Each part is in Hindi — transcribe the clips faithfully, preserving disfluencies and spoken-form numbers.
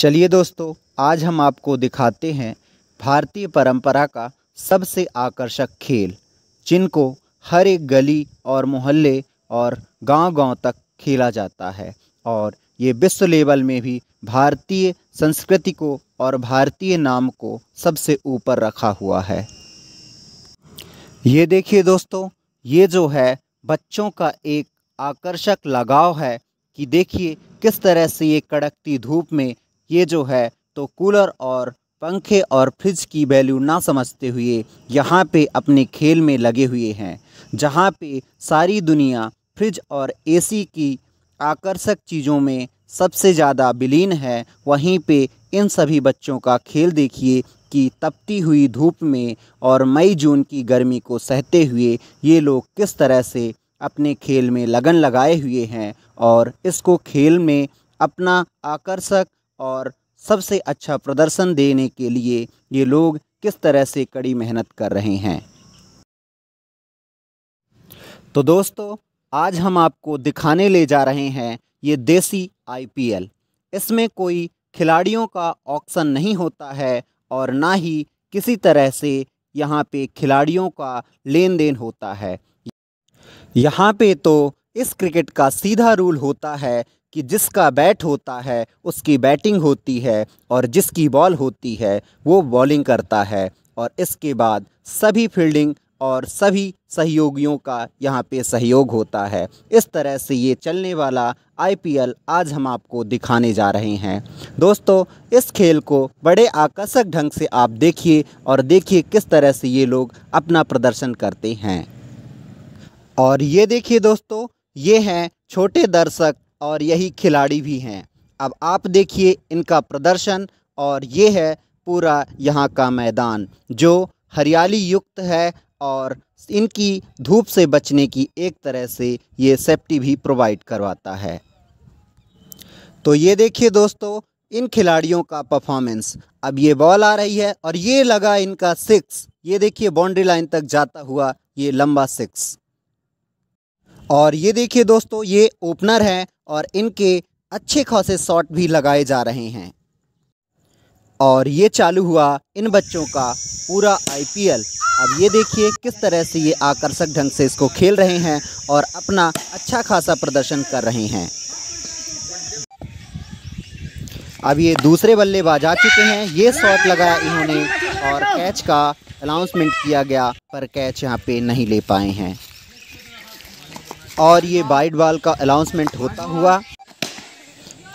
चलिए दोस्तों, आज हम आपको दिखाते हैं भारतीय परंपरा का सबसे आकर्षक खेल, जिनको हर एक गली और मोहल्ले और गांव-गांव तक खेला जाता है और ये विश्व लेवल में भी भारतीय संस्कृति को और भारतीय नाम को सबसे ऊपर रखा हुआ है। ये देखिए दोस्तों, ये जो है बच्चों का एक आकर्षक लगाव है कि देखिए किस तरह से ये कड़कती धूप में ये जो है तो कूलर और पंखे और फ्रिज की वैल्यू ना समझते हुए यहाँ पे अपने खेल में लगे हुए हैं, जहाँ पे सारी दुनिया फ्रिज और एसी की आकर्षक चीज़ों में सबसे ज़्यादा विलीन है, वहीं पे इन सभी बच्चों का खेल देखिए कि तपती हुई धूप में और मई जून की गर्मी को सहते हुए ये लोग किस तरह से अपने खेल में लगन लगाए हुए हैं और इसको खेल में अपना आकर्षक और सबसे अच्छा प्रदर्शन देने के लिए ये लोग किस तरह से कड़ी मेहनत कर रहे हैं। तो दोस्तों, आज हम आपको दिखाने ले जा रहे हैं ये देसी आई पी एल। इसमें कोई खिलाड़ियों का ऑक्शन नहीं होता है और ना ही किसी तरह से यहाँ पे खिलाड़ियों का लेन देन होता है। यहाँ पे तो इस क्रिकेट का सीधा रूल होता है कि जिसका बैट होता है उसकी बैटिंग होती है और जिसकी बॉल होती है वो बॉलिंग करता है और इसके बाद सभी फील्डिंग और सभी सहयोगियों का यहाँ पे सहयोग होता है। इस तरह से ये चलने वाला आई पी एल आज हम आपको दिखाने जा रहे हैं। दोस्तों, इस खेल को बड़े आकर्षक ढंग से आप देखिए और देखिए किस तरह से ये लोग अपना प्रदर्शन करते हैं। और ये देखिए दोस्तों, ये हैं छोटे दर्शक और यही खिलाड़ी भी हैं। अब आप देखिए इनका प्रदर्शन और ये है पूरा यहाँ का मैदान जो हरियाली युक्त है और इनकी धूप से बचने की एक तरह से ये सेफ्टी भी प्रोवाइड करवाता है। तो ये देखिए दोस्तों, इन खिलाड़ियों का परफॉर्मेंस। अब ये बॉल आ रही है और ये लगा इनका सिक्स। ये देखिए बाउंड्री लाइन तक जाता हुआ ये लंबा सिक्स। और ये देखिए दोस्तों, ये ओपनर हैं और इनके अच्छे खासे शॉट भी लगाए जा रहे हैं। और ये चालू हुआ इन बच्चों का पूरा आई पी एल। अब ये देखिए किस तरह से ये आकर्षक ढंग से इसको खेल रहे हैं और अपना अच्छा खासा प्रदर्शन कर रहे हैं। अब ये दूसरे बल्लेबाज आ चुके हैं। ये शॉट लगाया इन्होंने और कैच का अनाउंसमेंट किया गया पर कैच यहाँ पे नहीं ले पाए हैं। और ये वाइड बॉल का अनाउंसमेंट होता हुआ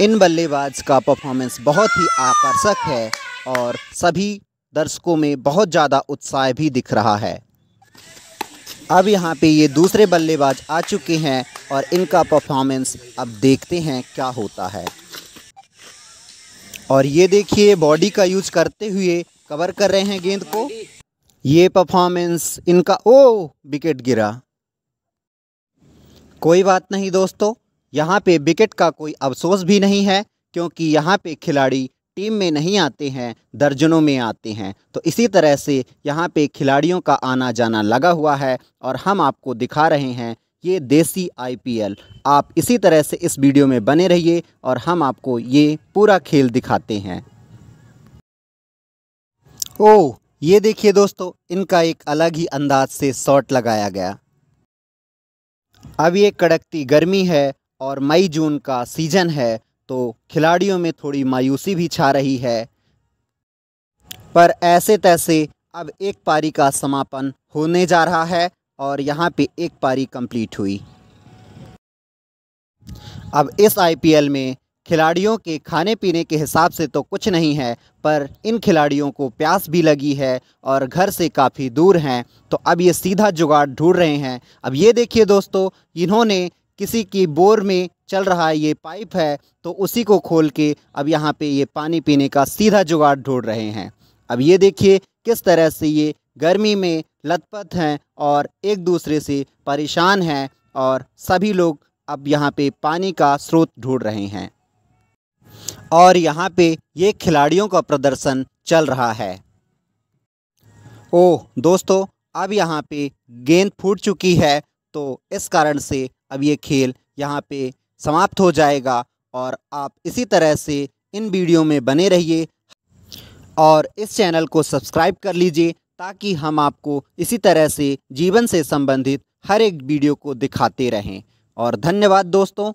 इन बल्लेबाज का परफॉर्मेंस बहुत ही आकर्षक है और सभी दर्शकों में बहुत ज़्यादा उत्साह भी दिख रहा है। अब यहाँ पे ये दूसरे बल्लेबाज आ चुके हैं और इनका परफॉर्मेंस अब देखते हैं क्या होता है। और ये देखिए बॉडी का यूज करते हुए कवर कर रहे हैं गेंद को। ये परफॉर्मेंस इनका, ओ विकेट गिरा। कोई बात नहीं दोस्तों, यहाँ पे विकेट का कोई अफसोस भी नहीं है क्योंकि यहाँ पे खिलाड़ी टीम में नहीं आते हैं, दर्जनों में आते हैं। तो इसी तरह से यहाँ पे खिलाड़ियों का आना जाना लगा हुआ है और हम आपको दिखा रहे हैं ये देसी आई पी एल। आप इसी तरह से इस वीडियो में बने रहिए और हम आपको ये पूरा खेल दिखाते हैं। ओह, ये देखिए दोस्तों, इनका एक अलग ही अंदाज से शॉट लगाया गया। अब ये कड़कती गर्मी है और मई जून का सीजन है तो खिलाड़ियों में थोड़ी मायूसी भी छा रही है, पर ऐसे तैसे अब एक पारी का समापन होने जा रहा है और यहाँ पे एक पारी कंप्लीट हुई। अब इस आई पी एल में खिलाड़ियों के खाने पीने के हिसाब से तो कुछ नहीं है, पर इन खिलाड़ियों को प्यास भी लगी है और घर से काफ़ी दूर हैं तो अब ये सीधा जुगाड़ ढूंढ रहे हैं। अब ये देखिए दोस्तों, इन्होंने किसी की बोर में चल रहा ये पाइप है तो उसी को खोल के अब यहाँ पे ये पानी पीने का सीधा जुगाड़ ढूंढ रहे हैं। अब ये देखिए किस तरह से ये गर्मी में लथपथ हैं और एक दूसरे से परेशान हैं और सभी लोग अब यहाँ पे पानी का स्रोत ढूंढ रहे हैं और यहाँ पे ये खिलाड़ियों का प्रदर्शन चल रहा है। ओह दोस्तों, अब यहाँ पे गेंद फूट चुकी है तो इस कारण से अब ये खेल यहाँ पे समाप्त हो जाएगा और आप इसी तरह से इन वीडियो में बने रहिए और इस चैनल को सब्सक्राइब कर लीजिए ताकि हम आपको इसी तरह से जीवन से संबंधित हर एक वीडियो को दिखाते रहें। और धन्यवाद दोस्तों।